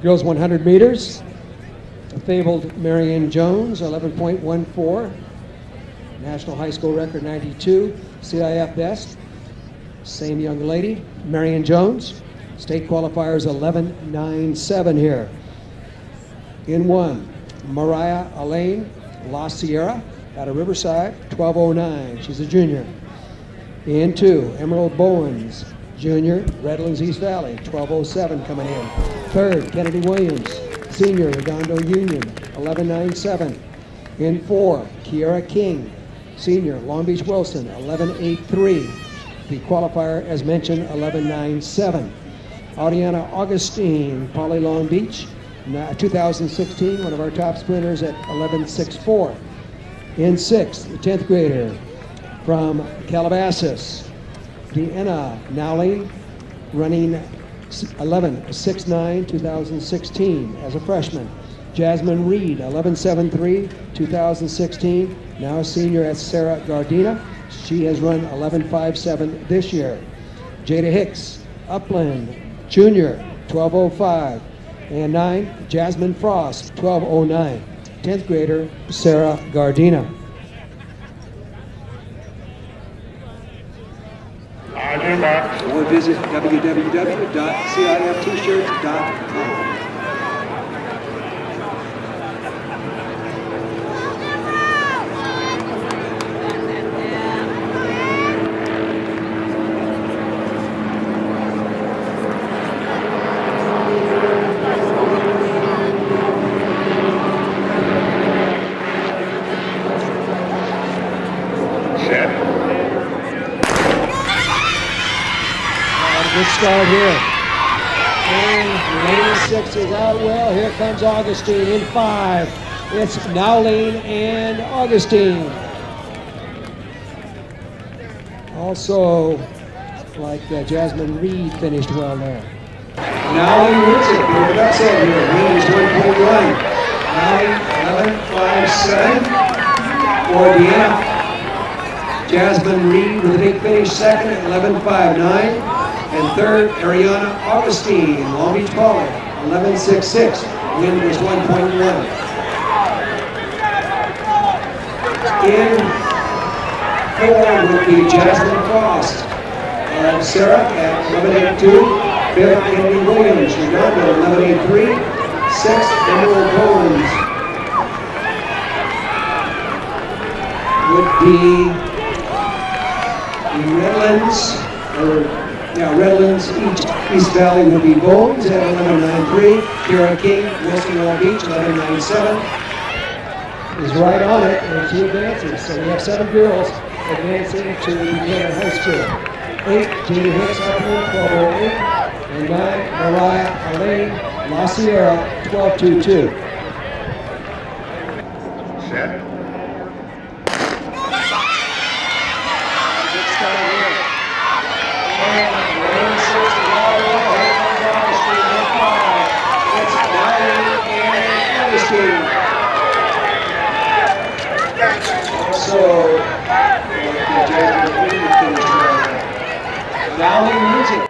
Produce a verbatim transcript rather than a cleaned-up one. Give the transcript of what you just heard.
Girls one hundred meters, a fabled Marion Jones, eleven point one four. National high school record, ninety-two. C I F best, same young lady, Marion Jones. State qualifiers, eleven ninety-seven here. In one, Mariah Allain, La Sierra, out of Riverside, twelve oh nine. She's a junior. In two, Emerald Bowens, junior, Redlands East Valley, twelve oh seven coming in. Third, Kennedy Williams, senior, Redondo Union, eleven ninety-seven. In four, Kiera King, senior, Long Beach Wilson, eleven eighty-three. The qualifier, as mentioned, eleven ninety-seven. Ariyonna Augustine, Poly Long Beach, two thousand sixteen, one of our top sprinters at eleven sixty-four. In sixth, the tenth grader from Calabasas, De'Anna Nowling, running eleven sixty-nine, two thousand sixteen as a freshman. Jasmin Reed, eleven seventy-three, two thousand sixteen, now a senior at Serra. She has run eleven fifty-seven this year. Jada Hicks, Upland, junior, twelve oh five. And nine, Jazmyne Frost, twelve oh nine. tenth grader, Serra. Or visit w w w dot c i f t shirts dot com. Start here. And lane six is out well. Here comes Augustine in five. It's Nowling and Augustine. Also, like uh, Jasmin Reed finished well there. Nowling wins it. We're not saying here. Reed is one forty-one. Nowling, eleven fifty-seven. For De'Anna. Jasmin Reed with a big finish second at eleven fifty-nine. And third, Ariyonna Augustine, Long Beach Poly, eleven sixty-six. Wind was one point one. In four would be Jazmyne Frost, uh, Serra at eleven eighty-two. Fifth, Kennedy Williams, Redondo, eleven eighty-three. Sixth, Emerald Bowens would be Redlands, or Yeah, Redlands East, East Valley will be Bowens at eleven ninety-three. Kiera King, Wilson Long Beach, eleven ninety-seven. Is right on it, and she advances. So we have seven girls advancing to Buchanan High School. Eight, Jada Hicks, twelve oh eight. And nine, Mariah Allain, La Sierra, twelve twenty-two. Set. So, uh, the Jasmine Reed finished right now. Nowling wins it.